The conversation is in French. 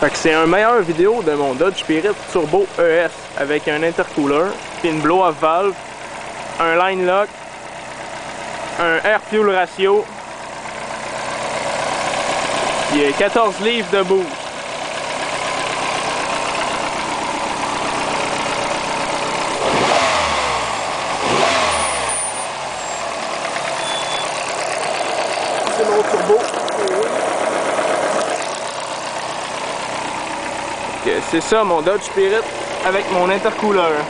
Fait que c'est un meilleur vidéo de mon Dodge Spirit Turbo ES avec un intercooler, puis une blow-off valve, un line lock, un air fuel ratio, puis 14 livres de boost. C'est mon turbo. C'est ça mon Dodge Spirit avec mon intercooler.